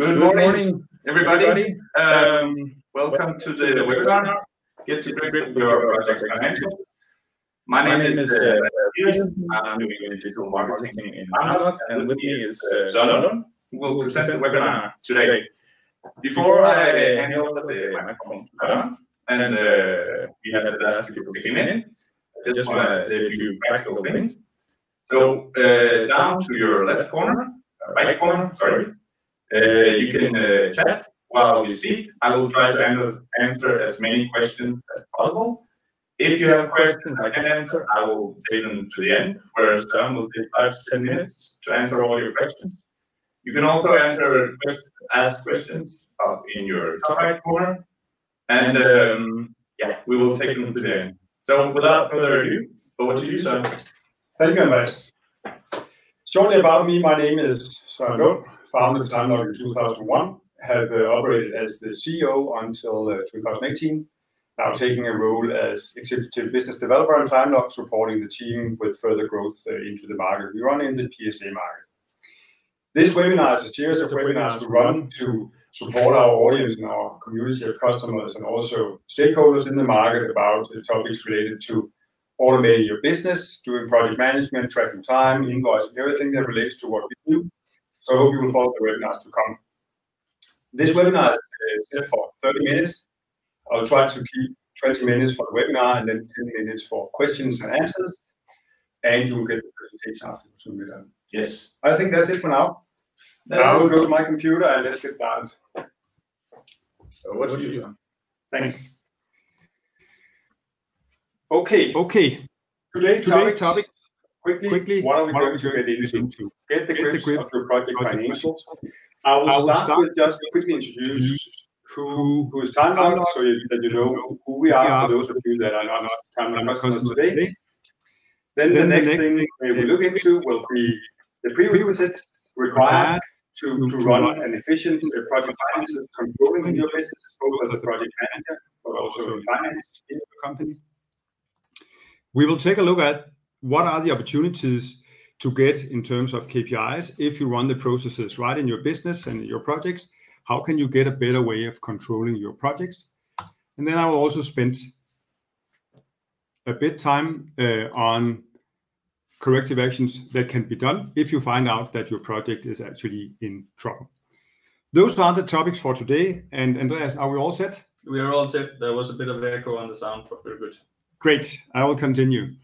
Good morning, everybody. Welcome to the webinar. Get to grip your project financials. My name is I'm doing digital marketing in TimeLog, and with me is Zehnder, who will present the webinar today. Before I hand over the microphone to Zehnder, and we have the last people came in, I just want to say a few practical things. So down to your left corner, right corner, sorry. You can chat while we speak. I will try to answer as many questions as possible. If you have questions I can answer, I will save them to the end, whereas Zehnder will take 5 to 10 minutes to answer all your questions. You can also ask questions up in your top right corner, and we will take them to the end. So without further ado, over to you, Zehnder. Thank you, Andreas. Shortly about me, my name is Swango. Founded TimeLog in 2001, have operated as the CEO until 2018. Now taking a role as executive business developer on TimeLog, supporting the team with further growth into the market we run in, the PSA market. This webinar is a series of webinars we run to support our audience and our community of customers and also stakeholders in the market about the topics related to automating your business, doing project management, tracking time, invoicing, everything that relates to what we do. So I hope you will follow the webinars to come. This webinar is set for 30 minutes. I'll try to keep 20 minutes for the webinar and then 10 minutes for questions and answers. And you will get the presentation afterwards when we're done. Yes. I think that's it for now. Now we'll go to my computer and let's get started. So what do you do? Thanks. Okay. Today's topic. Quickly, what are we going to get into? Get the grip of your project financials. I will start with just quickly introduce who is TimeLog, so that you know who we are for those of you that are not TimeLog customers today. Then the next thing we look into will be the prerequisites required to run an efficient project finance, controlling your business, both as a project manager, but also in finance in your company. We will take a look at what are the opportunities to get in terms of KPIs if you run the processes right in your business and your projects? How can you get a better way of controlling your projects? And then I will also spend a bit time on corrective actions that can be done if you find out that your project is actually in trouble. Those are the topics for today. And Andreas, are we all set? We are all set. There was a bit of echo on the sound, but we're good. Great. I will continue.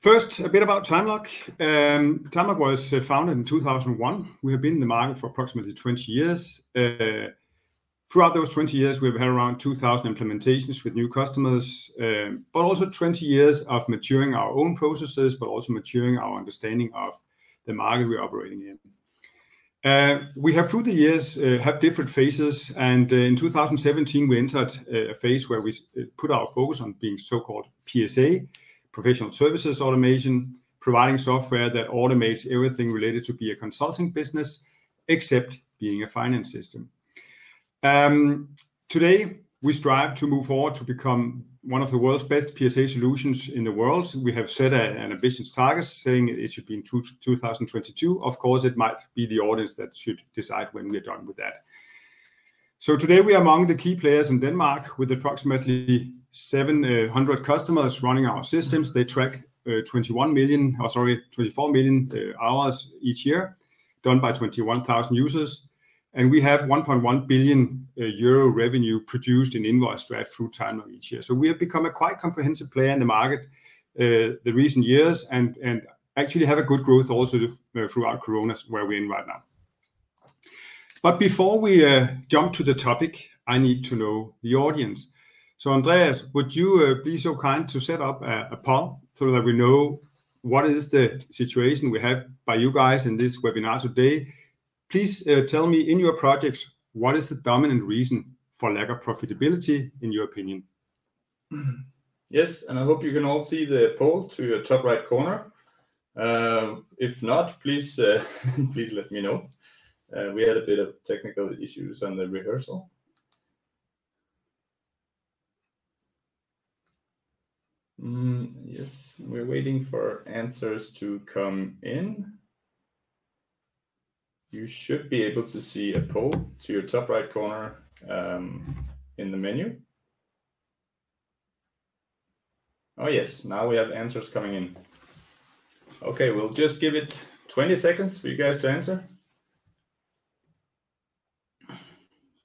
First, a bit about TimeLog. TimeLog was founded in 2001. We have been in the market for approximately 20 years. Throughout those 20 years, we've had around 2,000 implementations with new customers, but also 20 years of maturing our own processes, but also maturing our understanding of the market we're operating in. We have, through the years, had different phases. And in 2017, we entered a phase where we put our focus on being so-called PSA, professional services automation, providing software that automates everything related to be a consulting business, except being a finance system. Today, we strive to move forward to become one of the world's best PSA solutions in the world. We have set an ambitious target saying it should be in 2022. Of course, it might be the audience that should decide when we're done with that. So today, we are among the key players in Denmark with approximately 700 customers running our systems. They track 24 million hours each year, done by 21,000 users. And we have 1.1 billion euro revenue produced in invoice draft through TimeLog each year. So we have become a quite comprehensive player in the market the recent years and actually have a good growth also throughout Corona, where we're in right now. But before we jump to the topic, I need to know the audience. So Andreas, would you be so kind to set up a poll so that we know what is the situation we have by you guys in this webinar today? Please tell me, in your projects, what is the dominant reason for lack of profitability in your opinion? Yes, and I hope you can all see the poll to your top right corner. If not, please, please let me know. We had a bit of technical issues on the rehearsal. Yes, we're waiting for answers to come in. you should be able to see a poll to your top right corner in the menu. Oh yes, now we have answers coming in. Okay, we'll just give it 20 seconds for you guys to answer.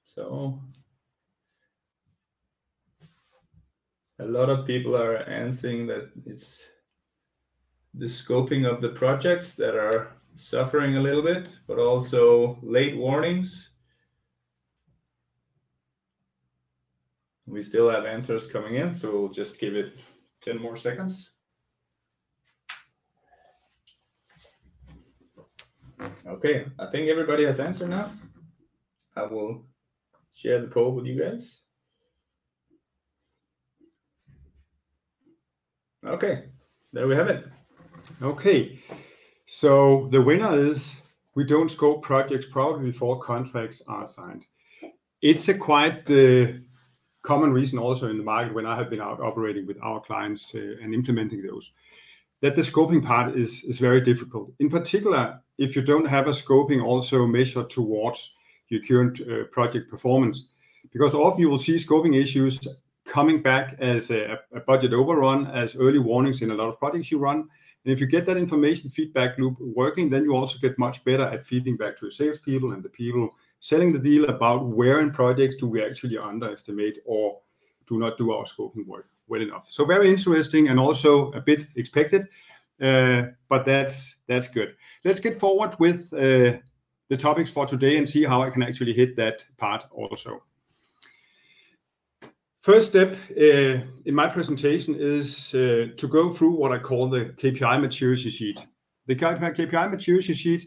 So a lot of people are answering that it's the scoping of the projects that are suffering a little bit, but also late warnings. We still have answers coming in, so we'll just give it 10 more seconds. Okay, I think everybody has answered now. I will share the poll with you guys. Okay, there we have it. Okay, so the winner is we don't scope projects properly before contracts are signed. It's a quite common reason also in the market when I have been out operating with our clients and implementing those, that the scoping part is very difficult. In particular, if you don't have a scoping also measured towards your current project performance, because often you will see scoping issues coming back as a budget overrun, as early warnings in a lot of projects you run. And if you get that information feedback loop working, then you also get much better at feeding back to your salespeople and the people selling the deal about where in projects do we actually underestimate or do not do our scoping work well enough. So very interesting and also a bit expected, but that's good. Let's get forward with the topics for today and see how I can actually hit that part also. First step in my presentation is to go through what I call the KPI maturity sheet. The KPI maturity sheet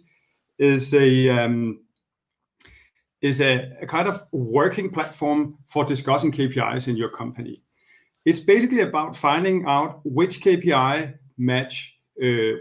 is a kind of working platform for discussing KPIs in your company. It's basically about finding out which KPI match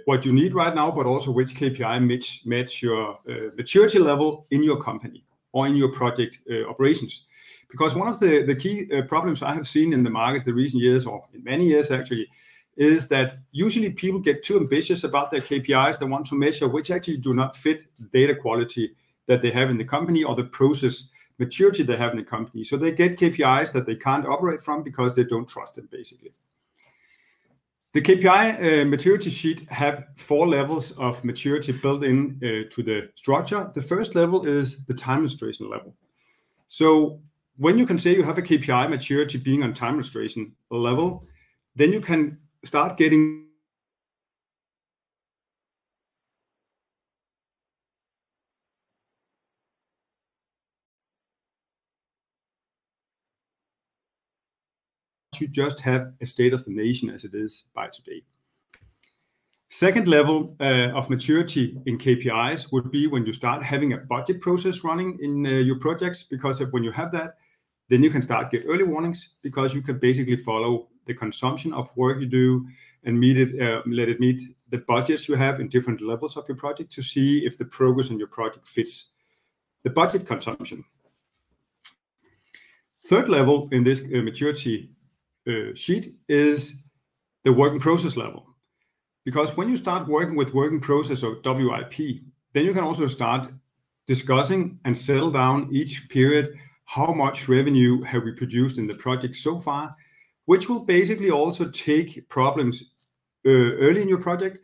what you need right now, but also which KPI match your maturity level in your company or in your project operations. Because one of the key problems I have seen in the market the recent years, or in many years actually, is that usually people get too ambitious about their KPIs they want to measure, which actually do not fit the data quality that they have in the company or the process maturity they have in the company. So they get KPIs that they can't operate from because they don't trust them, basically. The KPI maturity sheet have 4 levels of maturity built in to the structure. The first level is the time illustration level. So when you can say you have a KPI maturity being on time illustration level, then you can start getting you just have a state of the nation as it is by today. Second level of maturity in KPIs would be when you start having a budget process running in your projects, because when you have that, then you can start get early warnings because you can basically follow the consumption of work you do and meet it, let it meet the budgets you have in different levels of your project to see if the progress in your project fits the budget consumption. Third level in this maturity sheet is the working process level. Because when you start working with working process or WIP, then you can also start discussing and settle down each period how much revenue have we produced in the project so far, which will basically also take problems early in your project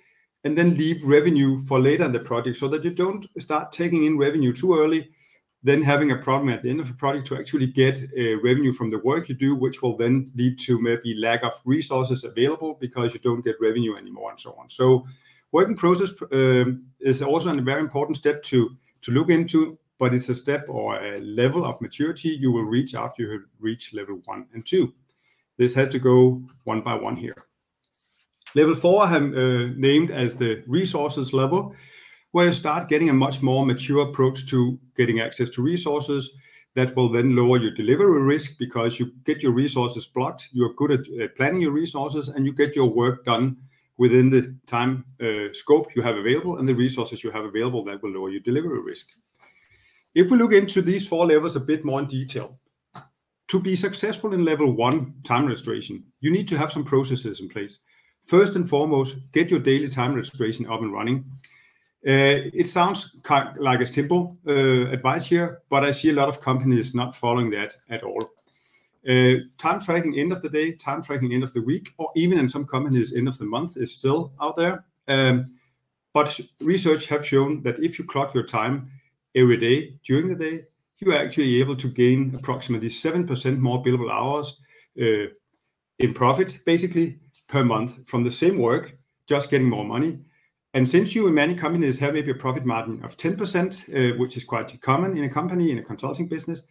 and then leave revenue for later in the project so that you don't start taking in revenue too early, then having a problem at the end of the project to actually get revenue from the work you do, which will then lead to maybe lack of resources available because you don't get revenue anymore and so on. So working process is also a very important step to look into, but it's a step or a level of maturity you will reach after you reach level 1 and 2. This has to go one by one here. Level 4 I have named as the resources level, where you start getting a much more mature approach to getting access to resources that will then lower your delivery risk because you get your resources blocked, you're good at planning your resources, and you get your work done within the time scope you have available and the resources you have available that will lower your delivery risk. If we look into these 4 levels a bit more in detail, to be successful in level 1, time registration, you need to have some processes in place. First and foremost, get your daily time registration up and running. It sounds kind of like a simple advice here, but I see a lot of companies not following that at all. Time tracking end of the day, time tracking end of the week, or even in some companies end of the month is still out there. But research have shown that if you clock your time every day during the day, you are actually able to gain approximately 7% more billable hours in profit, basically, per month from the same work, just getting more money. And since you in many companies have maybe a profit margin of 10%, which is quite common in a company, in a consulting business,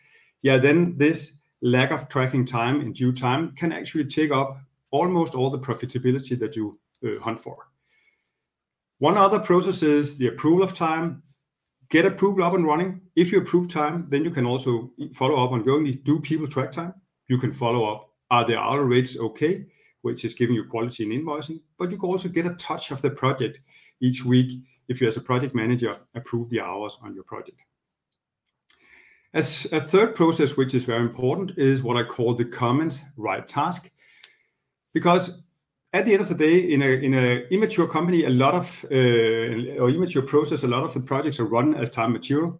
yeah, then this lack of tracking time in due time can actually take up almost all the profitability that you hunt for. One other process is the approval of time. Get approval up and running. If you approve time, then you can also follow up ongoingly. Do people track time? You can follow up. Are their hourly rates okay, which is giving you quality in invoicing? But you can also get a touch of the project each week if you, as a project manager, approve the hours on your project. As a third process, which is very important, is what I call the comments right task. Because at the end of the day, in an immature company, a lot of or immature process, a lot of the projects are run as time material,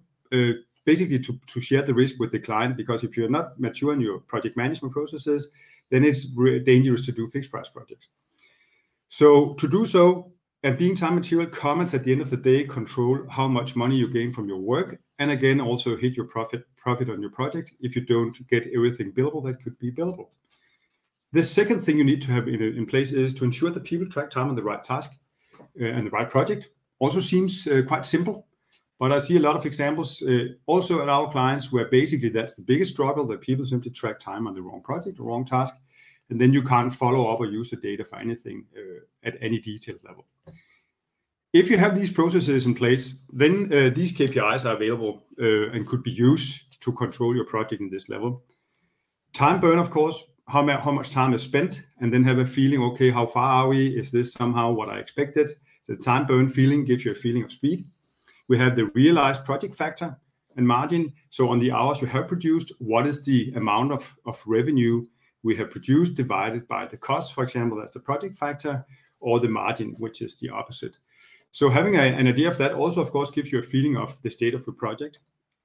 basically to share the risk with the client. Because if you're not mature in your project management processes, then it's dangerous to do fixed price projects. So to do so, and being time material, comments at the end of the day control how much money you gain from your work, and again also hit your profit on your project if you don't get everything billable that could be billable. The second thing you need to have in place is to ensure that people track time on the right task and the right project. Also seems quite simple, but I see a lot of examples also at our clients where basically that's the biggest struggle, that people simply track time on the wrong project, the wrong task. And then you can't follow up or use the data for anything at any detailed level. If you have these processes in place, then these KPIs are available and could be used to control your project in this level. Time burn, of course, how much time is spent, and then have a feeling, okay, how far are we? Is this somehow what I expected? The time burn feeling gives you a feeling of speed. We have the realized project factor and margin. So on the hours you have produced, what is the amount of revenue we have produced divided by the cost, for example, that's the project factor, or the margin, which is the opposite. So having an idea of that also, of course, gives you a feeling of the state of your project.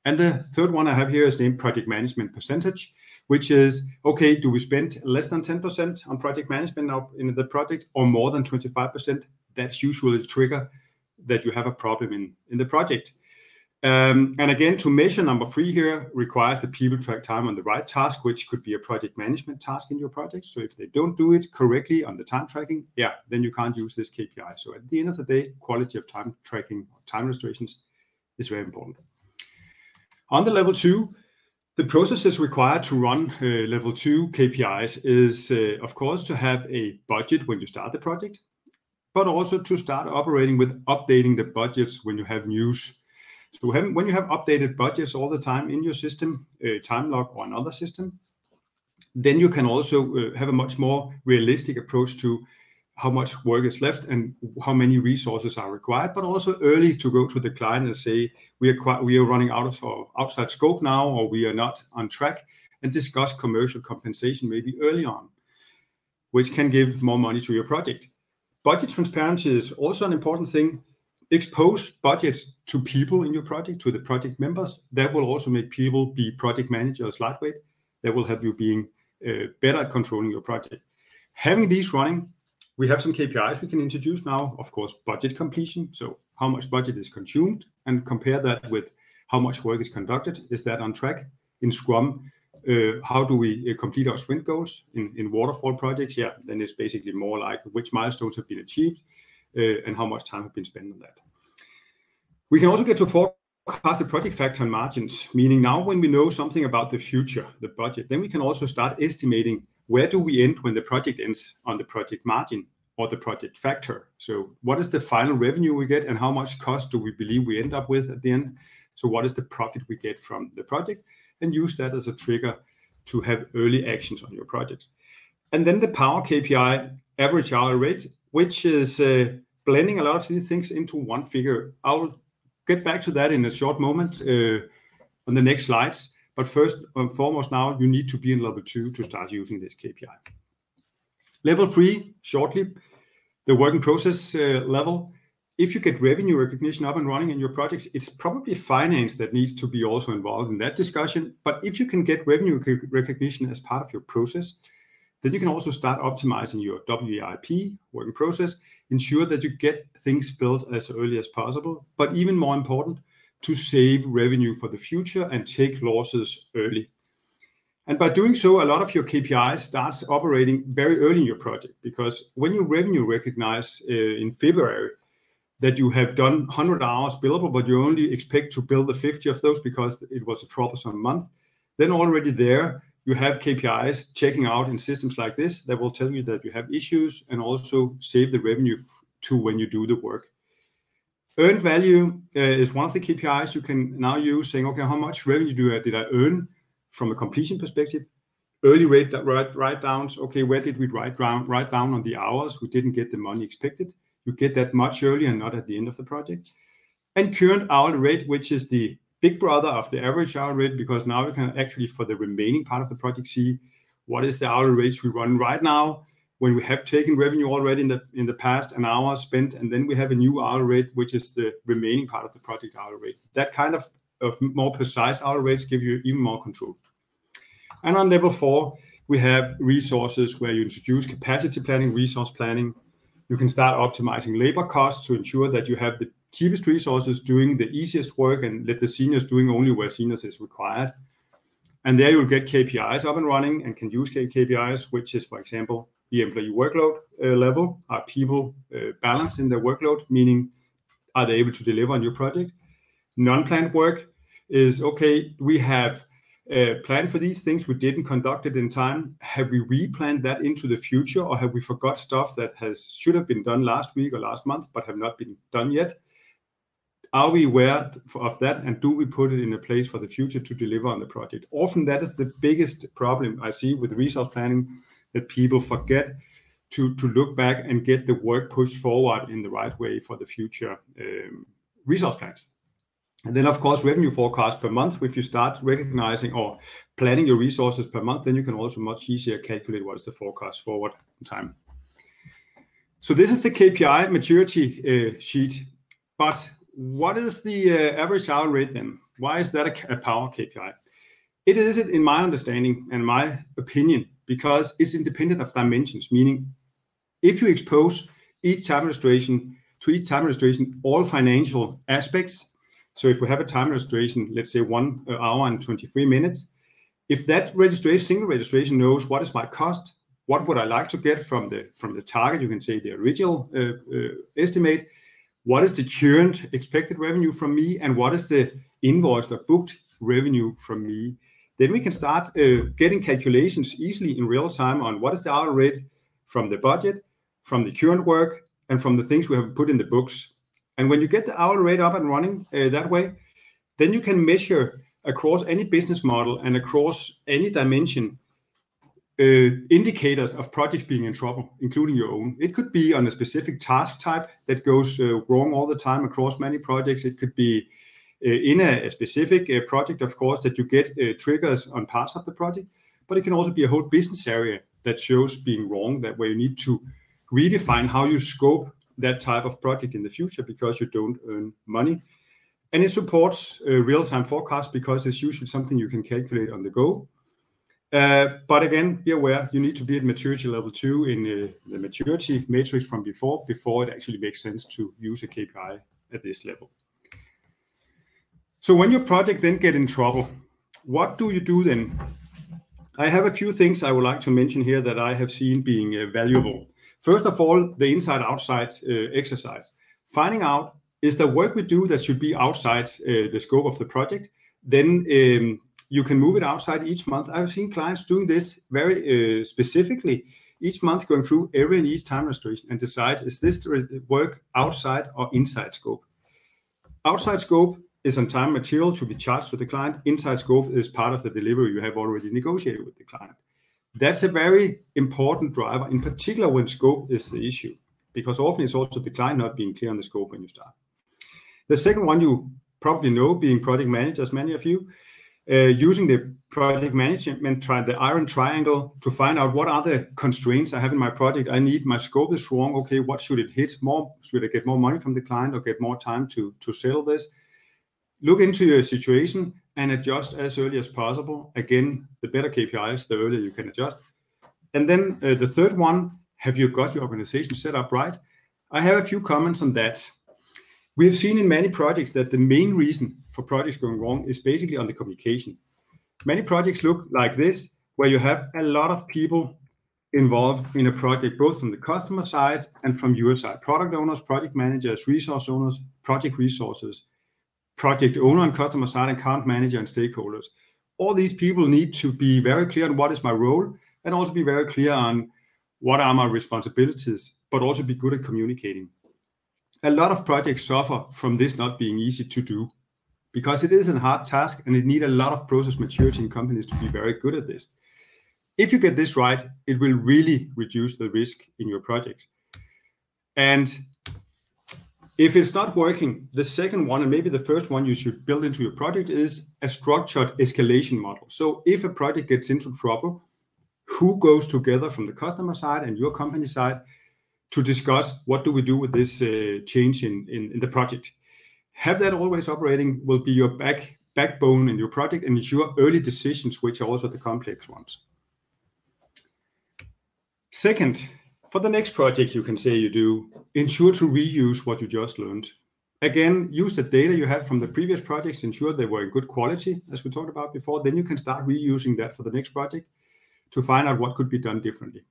And the third one I have here is named project management percentage, which is, okay, do we spend less than 10% on project management now in the project or more than 25%? That's usually a trigger that you have a problem in the project. And again, to measure number 3 here requires that people track time on the right task, which could be a project management task in your project. So if they don't do it correctly on the time tracking, yeah, then you can't use this KPI. So at the end of the day, quality of time tracking, time registrations is very important. On the level 2, the processes required to run level 2 KPIs is, of course, to have a budget when you start the project, but also to start operating with updating the budgets when you have news. So when you have updated budgets all the time in your system, TimeLog or another system, then you can also have a much more realistic approach to how much work is left and how many resources are required, but also early to go to the client and say, we are running out of our outside scope now, or we are not on track, and discuss commercial compensation maybe early on, which can give more money to your project. Budget transparency is also an important thing. Expose budgets to people in your project, to the project members. That will also make people be project managers lightweight. That will help you being better at controlling your project. Having these running, we have some KPIs we can introduce now. Of course, budget completion. So how much budget is consumed, and compare that with how much work is conducted. Is that on track? In Scrum, how do we complete our sprint goals? In waterfall projects, yeah, then it's basically more like which milestones have been achieved. And how much time have been spent on that. We can also get to forecast the project factor and margins, meaning now when we know something about the future, the budget, then we can also start estimating where do we end when the project ends on the project margin or the project factor. So what is the final revenue we get, and how much cost do we believe we end up with at the end? So what is the profit we get from the project, and use that as a trigger to have early actions on your projects. And then the power KPI, average hourly rate, which is blending a lot of these things into one figure. I'll get back to that in a short moment on the next slides. But first and foremost now, you need to be in level 2 to start using this KPI. Level 3, shortly, the working process level. if you get revenue recognition up and running in your projects, it's probably finance that needs to be also involved in that discussion. But if you can get revenue recognition as part of your process, then you can also start optimizing your WIP, work in process, ensure that you get things built as early as possible, but even more important, to save revenue for the future and take losses early. And by doing so, a lot of your KPIs starts operating very early in your project, because when you revenue recognize in February, that you have done 100 hours billable, but you only expect to bill the 50 of those because it was a troublesome month, then already there you have KPIs checking out in systems like this that will tell you that you have issues and also save the revenue to when you do the work. Earned value is one of the KPIs you can now use, saying, okay, how much revenue did I earn from a completion perspective? Early write-downs, okay, where did we write down on the hours we didn't get the money expected? You get that much earlier and not at the end of the project. And current hourly rate, which is the big brother of the average hourly rate, because now you can actually, for the remaining part of the project, see what is the hourly rates we run right now when we have taken revenue already in the past, an hour spent, and then we have a new hourly rate, which is the remaining part of the project hourly rate. That kind of more precise hourly rates give you even more control. And on level 4, we have resources where you introduce capacity planning, resource planning. You can start optimizing labor costs to ensure that you have the cheapest resources doing the easiest work and let the seniors doing only where seniors is required. And there you'll get KPIs up and running and can use KPIs, which is, for example, the employee workload level. Are people balanced in their workload, meaning are they able to deliver on your project? Non-planned work is, okay, we have planned for these things, we didn't conduct it in time. Have we replanned that into the future, or have we forgot stuff that should have been done last week or last month but have not been done yet? Are we aware of that, and do we put it in a place for the future to deliver on the project? Often that is the biggest problem I see with resource planning, that people forget to look back and get the work pushed forward in the right way for the future resource plans. And then, of course, revenue forecast per month. If you start recognizing or planning your resources per month, then you can also much easier calculate what is the forecast forward in time. So this is the KPI maturity sheet. But what is the average hourly rate then? Why is that a power KPI? It is, in my understanding and my opinion, because it's independent of dimensions, meaning if you expose each time illustration, all financial aspects. So if we have a time registration, let's say 1 hour and 23 minutes, if that single registration knows what is my cost, what would I like to get from the target, you can say the original estimate, what is the current expected revenue from me, and what is the invoiced or booked revenue from me, then we can start getting calculations easily in real time on what is the hourly rate from the budget, from the current work, and from the things we have put in the books. And when you get the hourly rate up and running that way, then you can measure across any business model and across any dimension indicators of projects being in trouble, including your own. It could be on a specific task type that goes wrong all the time across many projects. It could be in a specific project, of course, that you get triggers on parts of the project, but it can also be a whole business area that shows being wrong, that where you need to redefine how you scope that type of project in the future, because you don't earn money. And it supports real-time forecasts, because it's usually something you can calculate on the go. But again, be aware, you need to be at maturity level 2 in the maturity matrix from before it actually makes sense to use a KPI at this level. So when your project then get in trouble, what do you do then? I have a few things I would like to mention here that I have seen being valuable. First of all, the inside-outside exercise. Finding out, is the work we do that should be outside the scope of the project? Then you can move it outside each month. I've seen clients doing this very specifically, each month going through every and each time restoration and decide, is this work outside or inside scope? Outside scope is on time material to be charged to the client. Inside scope is part of the delivery you have already negotiated with the client. That's a very important driver, in particular when scope is the issue, because often it's also the client not being clear on the scope when you start. The second one you probably know, being project managers, many of you, using the project management, the iron triangle, to find out what are the constraints I have in my project. I need, my scope is wrong. Okay, what should it hit? More, should I get more money from the client or get more time to settle this? Look into your situation and adjust as early as possible. Again, the better KPIs, the earlier you can adjust. And then the third one, have you got your organization set up right? I have a few comments on that. We have seen in many projects that the main reason for projects going wrong is basically on the communication. Many projects look like this, where you have a lot of people involved in a project, both from the customer side and from your side. Product owners, project managers, resource owners, project resources, project owner and customer side, account manager and stakeholders. All these people need to be very clear on what is my role, and also be very clear on what are my responsibilities, but also be good at communicating. A lot of projects suffer from this not being easy to do, because it is a hard task and it needs a lot of process maturity in companies to be very good at this. If you get this right, it will really reduce the risk in your projects. And if it's not working, the second one, and maybe the first one you should build into your project, is a structured escalation model. So if a project gets into trouble, who goes together from the customer side and your company side to discuss what do we do with this change in the project? Have that always operating will be your backbone in your project, and ensure early decisions, which are also the complex ones. Second, for the next project you can say you do, ensure to reuse what you just learned. Again, use the data you had from the previous projects, ensure they were in good quality, as we talked about before. Then you can start reusing that for the next project to find out what could be done differently.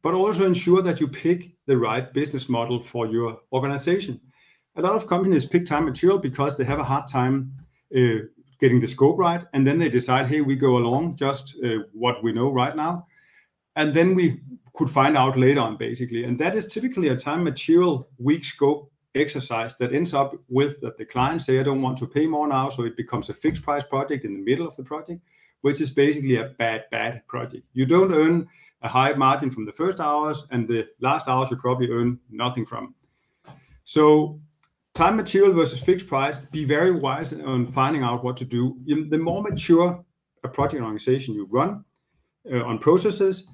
But also ensure that you pick the right business model for your organization. A lot of companies pick time material because they have a hard time getting the scope right, and then they decide, hey, we go along just what we know right now, and then we could find out later on, basically. And that is typically a time material weak scope exercise that ends up with that the client say, I don't want to pay more now, so it becomes a fixed price project in the middle of the project, which is basically a bad project. You don't earn a high margin from the first hours, and the last hours you probably earn nothing from. So time material versus fixed price, be very wise on finding out what to do. The more mature a project organization you run on processes,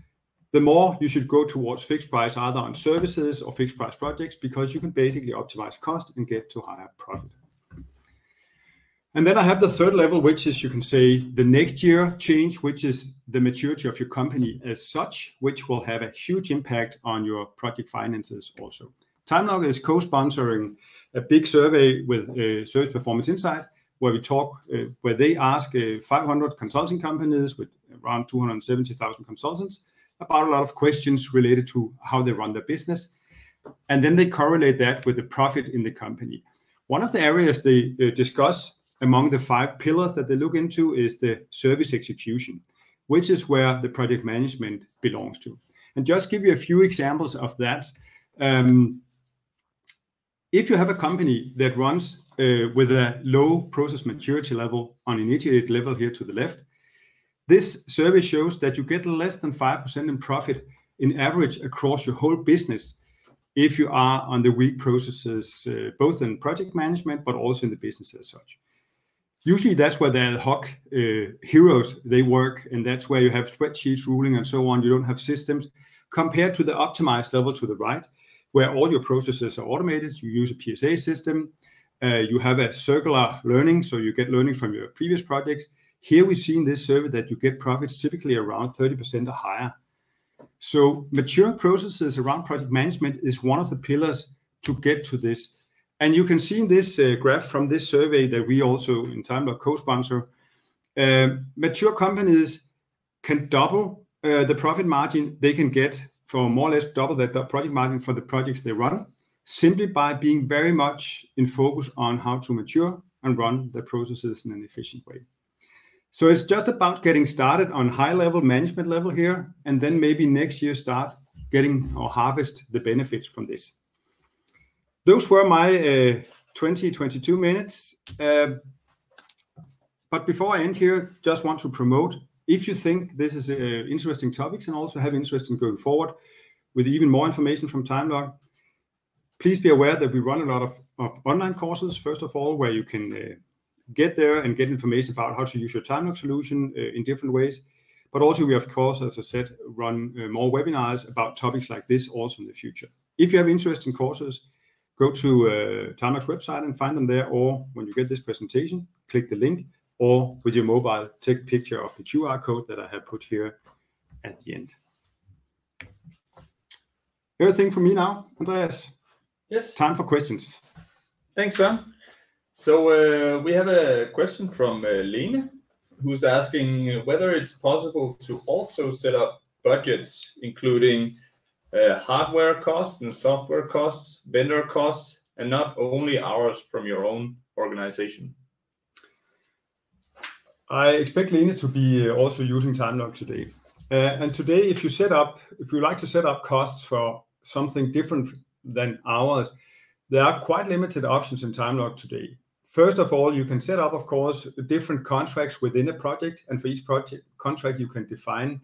the more you should go towards fixed price, either on services or fixed price projects, because you can basically optimize cost and get to higher profit. And then I have the third level, which is, you can say, the next year change, which is the maturity of your company as such, which will have a huge impact on your project finances also. TimeLog is co-sponsoring a big survey with Service Performance Insight, where we talk, where they ask 500 consulting companies with around 270,000 consultants about a lot of questions related to how they run their business. And then they correlate that with the profit in the company. One of the areas they discuss among the five pillars that they look into is the service execution, which is where the project management belongs to. And just give you a few examples of that. If you have a company that runs with a low process maturity level on initiated level here to the left, this survey shows that you get less than 5% in profit in average across your whole business if you are on the weak processes, both in project management, but also in the business as such. Usually that's where the ad hoc heroes, they work, and that's where you have spreadsheets ruling and so on. You don't have systems, compared to the optimized level to the right, where all your processes are automated. You use a PSA system. You have a circular learning, so you get learning from your previous projects. Here we see in this survey that you get profits typically around 30% or higher. So mature processes around project management is one of the pillars to get to this. And you can see in this graph from this survey that we also in TimeLog co-sponsor, mature companies can double the profit margin they can get for, more or less double that project margin for the projects they run, simply by being very much in focus on how to mature and run the processes in an efficient way. So it's just about getting started on high level management level here, and then maybe next year start getting or harvest the benefits from this. Those were my 22 minutes. But before I end here, just want to promote, if you think this is interesting topics and also have interest in going forward with even more information from TimeLog, please be aware that we run a lot of online courses, first of all, where you can get there and get information about how to use your TimeLog solution in different ways. But also we, of course, as I said, run more webinars about topics like this also in the future. If you have interesting courses, go to TimeLog's website and find them there, or when you get this presentation, click the link, or with your mobile, take a picture of the QR code that I have put here at the end. Everything from me now, Andreas. Yes. Time for questions. Thanks, Søren. So we have a question from Lene, who's asking whether it's possible to also set up budgets, including hardware costs and software costs, vendor costs, and not only hours from your own organization. I expect Lene to be also using TimeLog today. And today, if you like to set up costs for something different than hours, there are quite limited options in TimeLog today. First of all, you can set up, of course, different contracts within a project, and for each project contract, you can define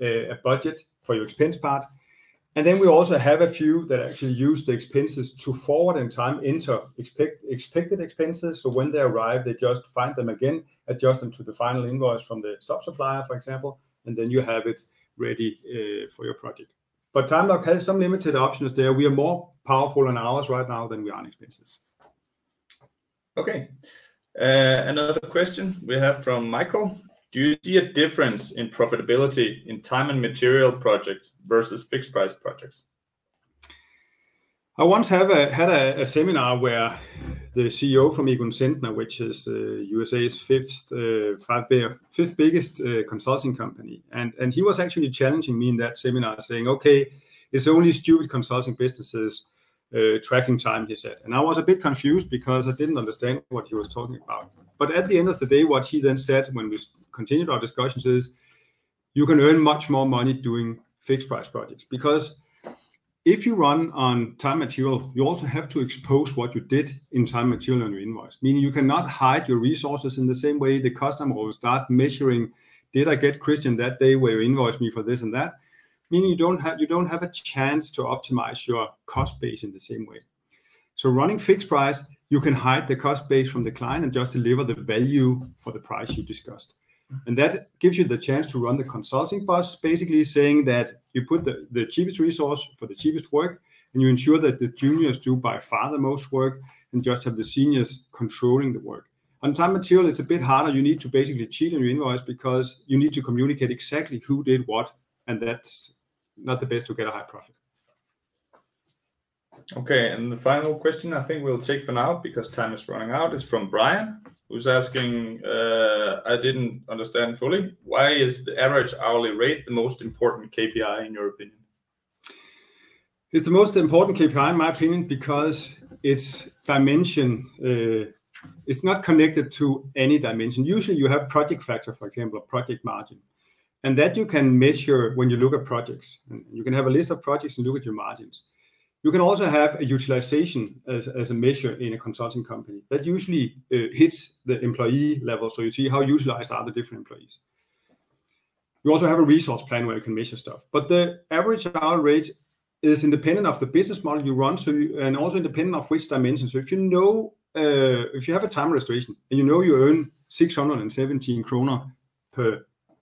a budget for your expense part. And then we also have a few that actually use the expenses to forward in time, enter expected expenses. So when they arrive, they just find them again, adjust them to the final invoice from the sub-supplier, for example, and then you have it ready for your project. But TimeLog has some limited options there. We are more powerful on hours right now than we are on expenses. Okay. Another question we have from Michael. Do you see a difference in profitability in time and material projects versus fixed price projects? I once had a seminar where the CEO from Egon Zehnder, which is USA's fifth biggest consulting company, and he was actually challenging me in that seminar, saying, "Okay, it's only stupid consulting businesses tracking time," he said. And I was a bit confused because I didn't understand what he was talking about. But at the end of the day, what he then said when we continued our discussions is, you can earn much more money doing fixed price projects, because if you run on time material, you also have to expose what you did in time material on your invoice, meaning you cannot hide your resources in the same way the customer will start measuring, did I get Christian that day where you invoiced me for this and that? Meaning you don't have a chance to optimize your cost base in the same way. So running fixed price, you can hide the cost base from the client and just deliver the value for the price you discussed. And that gives you the chance to run the consulting bus, basically saying that you put the cheapest resource for the cheapest work, and you ensure that the juniors do by far the most work and just have the seniors controlling the work. On time material, it's a bit harder. You need to basically cheat on your invoice because you need to communicate exactly who did what, and that's not the best to get a high profit. Okay, and the final question I think we'll take for now because time is running out is from Brian, who's asking, I didn't understand fully, why is the average hourly rate the most important KPI in your opinion? It's the most important KPI in my opinion because its dimension, it's not connected to any dimension. Usually you have project factor, for example, project margin. And that you can measure when you look at projects. And you can have a list of projects and look at your margins. You can also have a utilization as a measure in a consulting company. That usually hits the employee level, so you see how utilized are the different employees. You also have a resource plan where you can measure stuff. But the average hour rate is independent of the business model you run, and also independent of which dimension. So if you know, if you have a time registration and you know you earn 617 kroner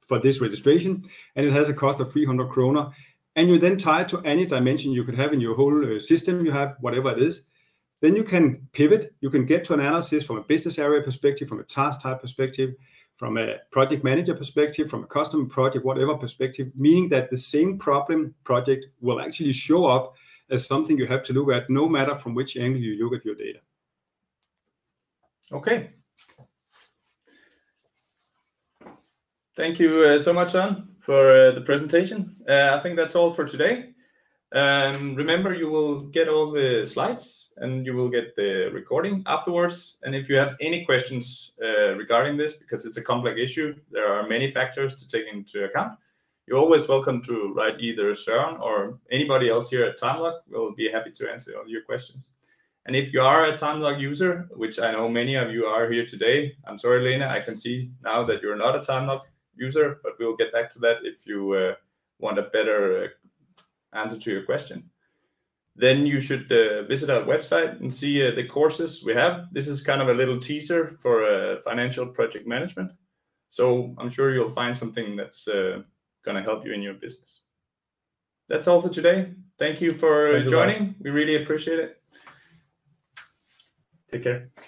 for this registration, and it has a cost of 300 kroner, and you then tie it to any dimension you could have in your whole system you have, whatever it is, then you can pivot. You can get to an analysis from a business area perspective, from a task type perspective, from a project manager perspective, from a customer project, whatever perspective, meaning that the same problem project will actually show up as something you have to look at, no matter from which angle you look at your data. Okay. Thank you so much, Søren, for the presentation. I think that's all for today. Remember, you will get all the slides and you will get the recording afterwards. And if you have any questions regarding this, because it's a complex issue, there are many factors to take into account. You're always welcome to write either Søren or anybody else here at TimeLog. We'll be happy to answer all your questions. And if you are a TimeLog user, which I know many of you are here today, I'm sorry, Lene, I can see now that you're not a TimeLog user, but we'll get back to that if you want a better answer to your question. then you should visit our website and see the courses we have. This is kind of a little teaser for financial project management. So I'm sure you'll find something that's going to help you in your business. That's all for today. Thank you for joining. We really appreciate it. Take care.